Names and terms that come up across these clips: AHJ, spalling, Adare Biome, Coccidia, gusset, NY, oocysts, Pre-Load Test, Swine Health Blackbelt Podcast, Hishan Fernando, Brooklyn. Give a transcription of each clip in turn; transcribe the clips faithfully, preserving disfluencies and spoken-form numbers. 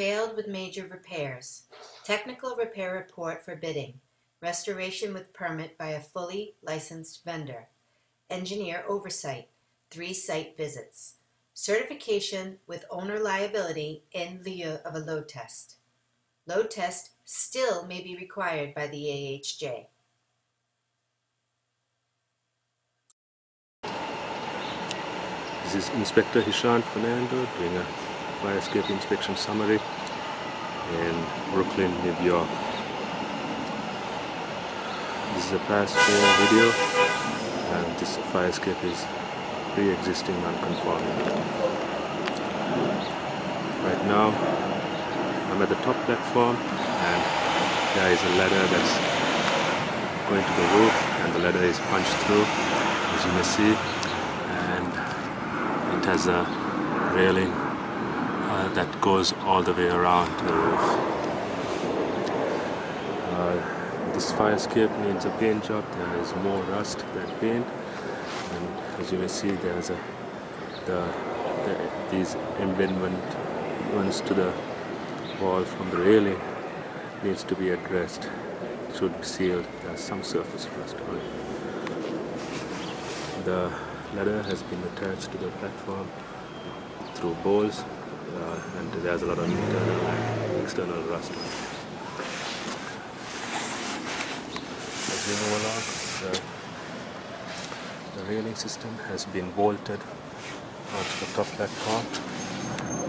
Failed with major repairs. Technical repair report for bidding. Restoration with permit by a fully licensed vendor. Engineer oversight. Three site visits. Certification with owner liability in lieu of a load test. Load test still may be required by the A H J. This is Inspector Hishan Fernando doing a fire escape inspection summary in Brooklyn, New York. This is a past fail video, and this fire escape is pre-existing non-conforming. Right now I'm at the top platform and there is a ladder that's going to the roof, and the ladder is punched through as you may see, and it has a railing uh, that goes all the way around to the roof. Uh, this fire escape needs a paint job. There is more rust than paint, and as you may see, there's a the, the, these embedments to the wall from the railing needs to be addressed. It should be sealed. There's some surface rust on it. The ladder has been attached to the platform through bolts, uh, and there's a lot of internal and external rust on it. As we move along, the The railing system has been bolted onto the top platform,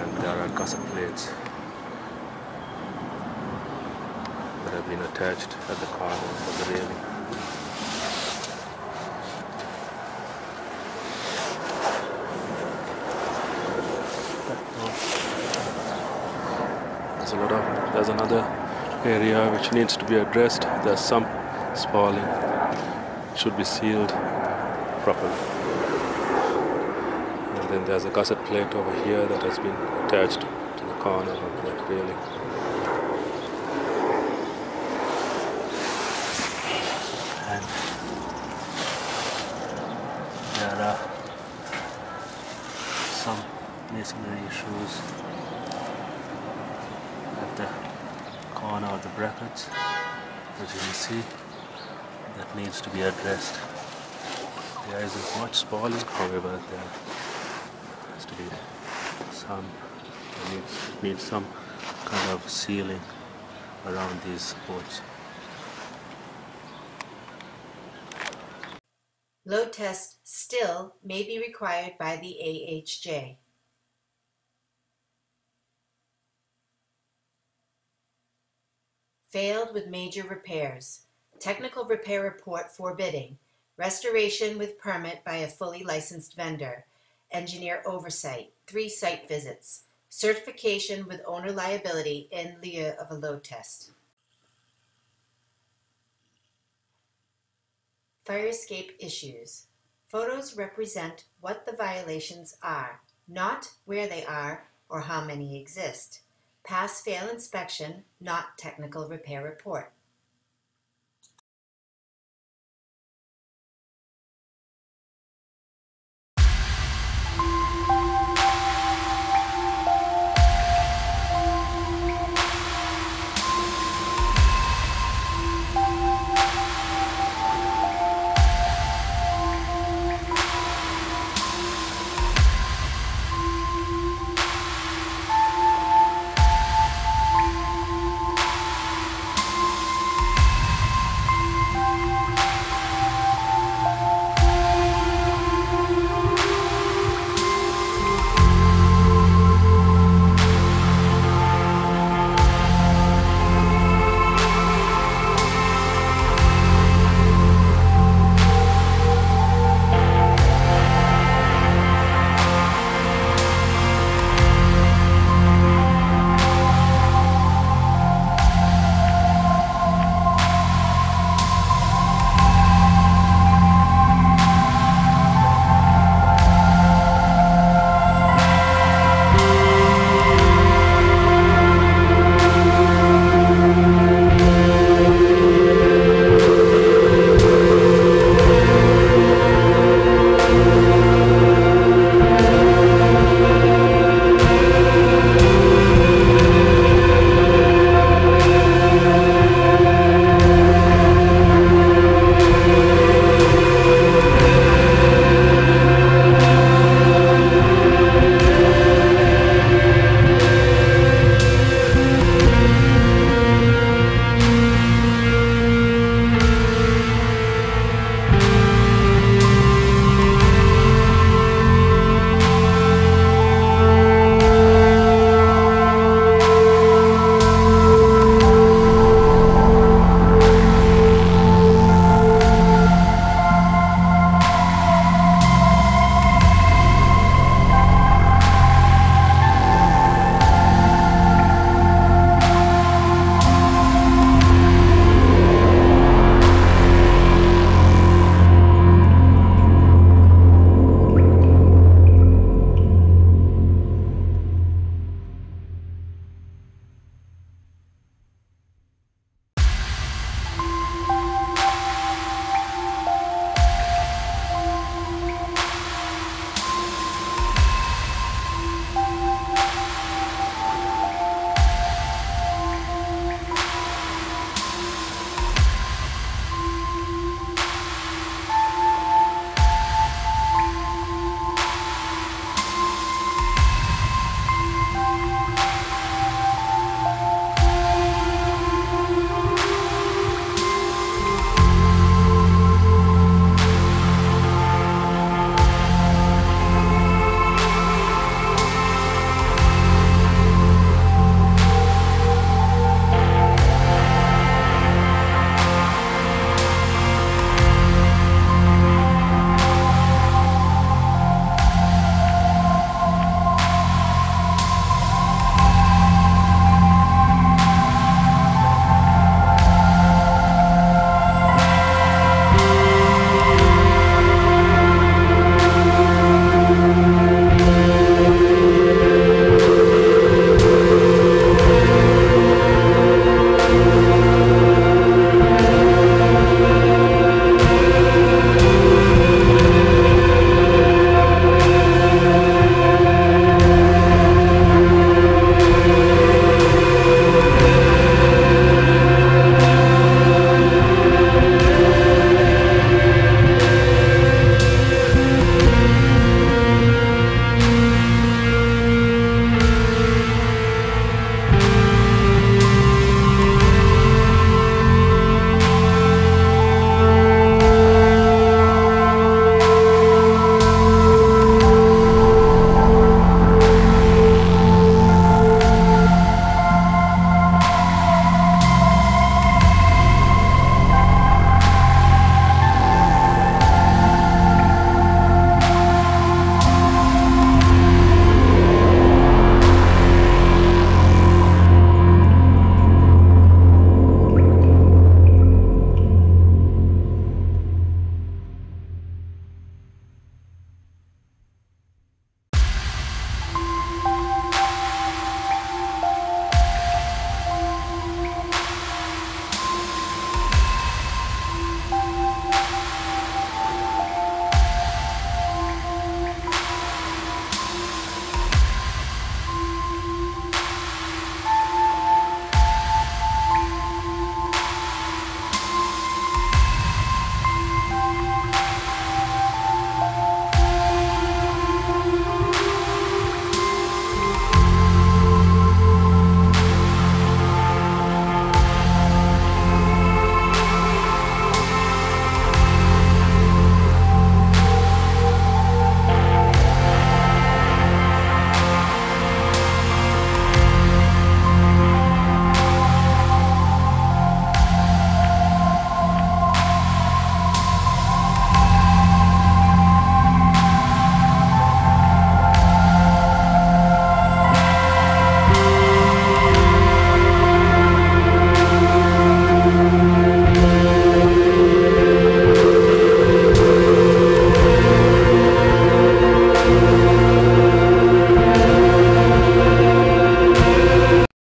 and there are gusset plates that have been attached at the corners of the railing. There's a lot of there's another area which needs to be addressed. There's some spalling. It should be sealed properly. And then there's a gusset plate over here that has been attached to the corner of that railing. And there are some masonry issues at the corner of the brackets, as you can see, that needs to be addressed. There isn't much spalling, however, there has to be some, there needs, needs some kind of sealing around these boards. Load test still may be required by the A H J. Failed with major repairs. Technical repair report for bidding. Restoration with permit by a fully licensed vendor. Engineer oversight. Three site visits. Certification with owner liability in lieu of a load test. Fire escape issues. Photos represent what the violations are, not where they are or how many exist. Pass-fail inspection, not technical repair report.